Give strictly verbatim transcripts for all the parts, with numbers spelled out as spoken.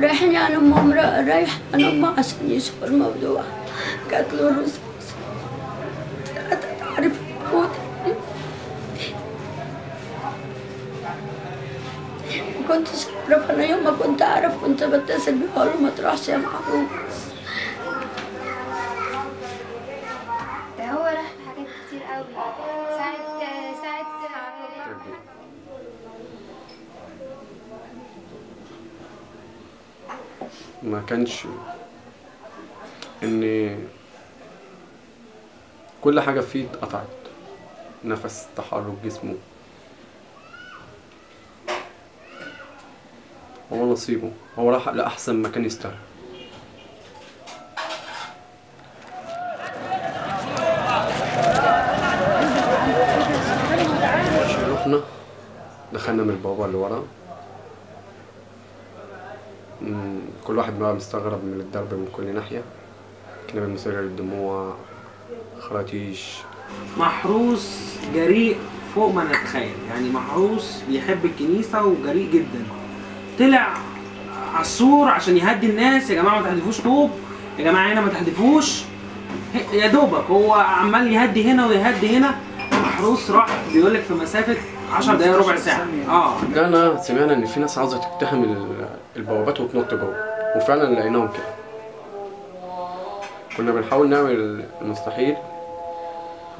رايحين انا وام رايح انا وام عشان يشوفوا الموضوع. قالت له الرصاص انت تعرف موت، ما كنتش اعرف. انا يوم ما كنت اعرف كنت بتصل بيه اقول له ما تروحش يا محروس. ده هو راح في حاجات كتير قوي ساعه ساعه ما كانش ان كل حاجه فيه اتقطعت، نفس، تحرك جسمه، هو نصيبه، هو راح لاحسن مكان يستاهل. رحنا دخلنا من البوابه اللي ورا، كل واحد بقى مستغرب من الضرب من كل ناحيه، كنا بنسرع الدموع، خراطيش. محروس جريء فوق ما نتخيل، يعني محروس بيحب الكنيسه وجريء جدا. طلع على السور عشان يهدي الناس، يا جماعه ما تحدفوش طوب، يا جماعه هنا ما تحدفوش، يا دوبك هو عمال يهدي هنا ويهدي هنا. محروس راح بيقول لك في مسافه عشر دقايق ربع ساعه. اه جانا سمعنا ان في ناس عاوزه تقتحم البوابات وتنط جوه، وفعلا لقيناهم كده. كنا بنحاول نعمل المستحيل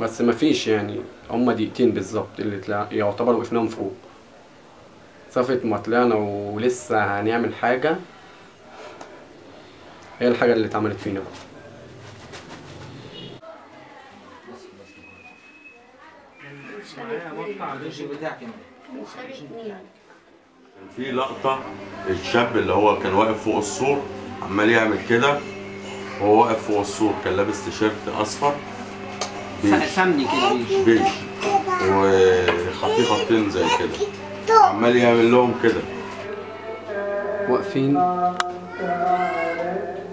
بس مفيش، يعني هما دقيقتين بالظبط اللي تلع... يعتبر وقفناهم فوق. صفة ما طلعنا ولسه هنعمل حاجة، هي الحاجة اللي اتعملت فينا بقى. كان في لقطة الشاب اللي هو كان واقف فوق السور عمال يعمل كده، وهو واقف فوق السور كان لابس تيشيرت أصفر سمني كده بيج وخطيه خطين زي كده، عمال يعمل لهم كده. واقفين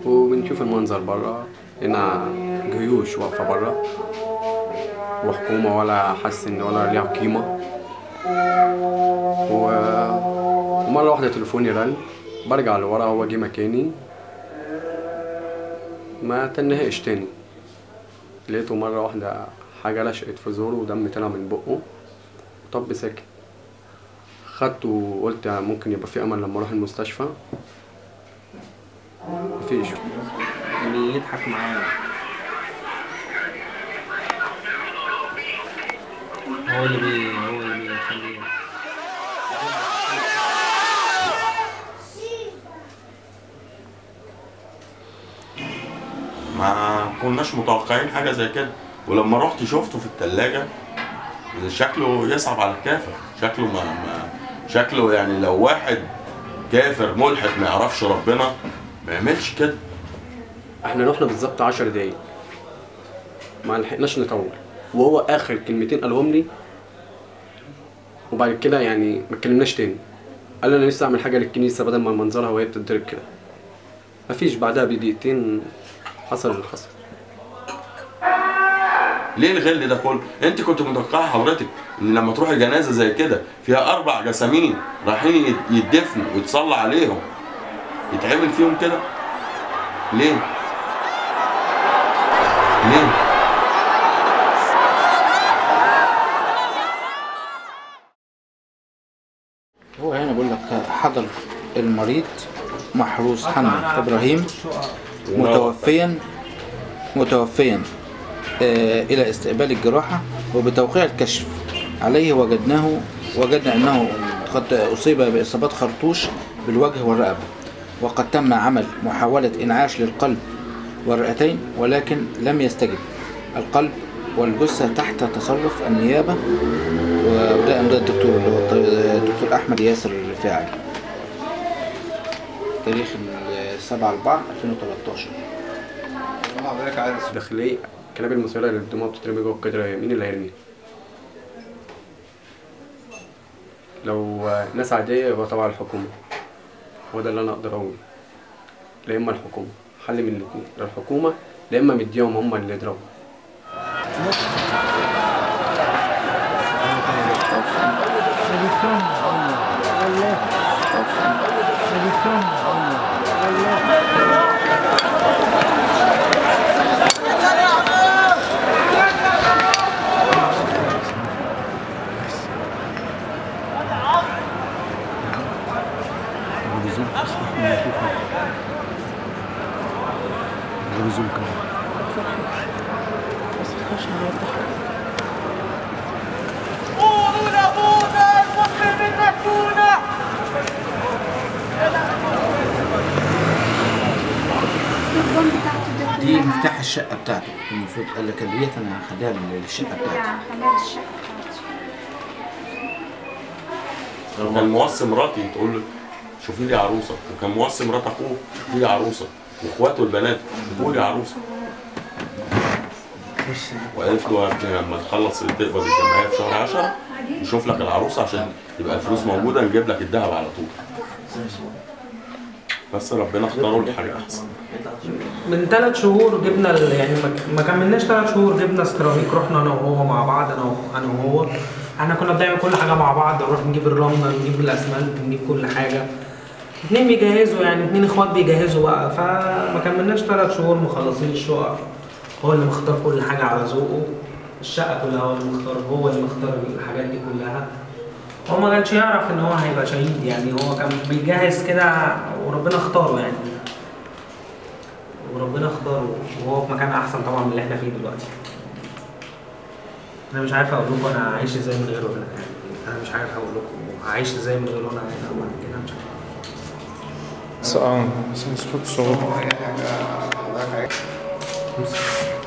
وبنشوف المنظر بره، هنا جيوش واقفه بره وحكومه ولا حاسس ان ولا ليها قيمه. ومره واحده تليفوني رن، برجع لورا هو جه مكاني، ما تنهقش تاني. لقيته مره واحده حاجه لشقت في زوره ودم طلع من بقه، طب ساكت. خدته وقلت ممكن يبقى في امل لما اروح المستشفى، مفيش. يعني يضحك معايا، هو اللي بي هو اللي بيخليه. ما كناش متوقعين حاجه زي كده، ولما رحت شفته في الثلاجه شكله يصعب على الكافر، شكله ما, ما شكله يعني لو واحد كافر ملحد ما يعرفش ربنا ما يعملش كده. احنا رحنا بالظبط عشر دقايق ما لحقناش نطول، وهو اخر كلمتين قالهم لي وبعد كده يعني ما اتكلمناش تاني. قال لي انا لسه اعمل حاجه للكنيسه بدل ما منظرها وهي بتتضرب كده. مفيش، بعدها بدقيقتين حصل اللي حصل. ليه الغل ده كله؟ انت كنت متوقعه حضرتك ان لما تروحي جنازه زي كده فيها اربع جسامين رايحين يتدفنوا ويتصلى عليهم يتعمل فيهم كده؟ ليه؟ ليه؟ هو هنا بقول لك حضر المريض محروس حنا ابراهيم متوفيا متوفيا إلى استقبال الجراحة، وبتوقيع الكشف عليه وجدناه وجدنا أنه قد أصيب بإصابات خرطوش بالوجه والرقبة، وقد تم عمل محاولة إنعاش للقلب والرئتين ولكن لم يستجب. القلب والجثة تحت تصرف النيابة، وده أمضاء الدكتور اللي هو الدكتور أحمد ياسر الرفاعي، تاريخ سبعة أربعة ألفين وتلتاشر. داخلية الكلاب المسيرة اللي الدموع بتترمي جوه الكدرة، مين اللي هيرميها؟ لو ناس عادية يبقى طبعا الحكومة، هو ده اللي أنا أقدر أقوله. لا إما الحكومة، حل من الاتنين، لا الحكومة لا إما مديهم هما اللي يضربوا. دي مفتاح الشقة بتاعته، المفروض قال لك البيت أنا هخليها للشقة بتاعتي. لو كان موصي مراتي تقول له شوفي لي عروسة، وكان موصي مرات أخوه شوفي لي عروسة، وإخواته البنات شوفوا لي عروسة. وقالت له يا ابني لما تخلص تقبض الجمعية في شهر عشرة نشوف لك العروسة عشان يبقى الفلوس موجودة نجيب لك الذهب على طول. بس ربنا اختاروا لي حاجة أحسن. من ثلاث شهور جبنا يعني ما كملناش ثلاث شهور جبنا سيراميك، رحنا انا وهو مع بعض، انا انا وهو احنا كنا بنعمل كل حاجه مع بعض، نروح نجيب الرمله نجيب الاسمنت نجيب كل حاجه، اتنين بيجهزوا يعني اتنين اخوات بيجهزوا بقى، فما كملناش ثلاث شهور مخلصين الشقق، هو اللي مختار كل حاجه على ذوقه، الشقه كلها هو اللي مختار، هو اللي مختار الحاجات دي كلها، هو ما كانش يعرف ان هو هيبقى شهيد يعني، هو كان بيجهز كده وربنا اختاره يعني، وربنا اختاره وهو في مكان احسن طبعا من اللي احنا فيه دلوقتي. انا مش عارف اقول لكم انا عايش ازاي من غيره هنا، انا مش عارف اقول لكم عايش ازاي من غيره هنا كده، مش عارف. صعب بس مش فاهم الصوت.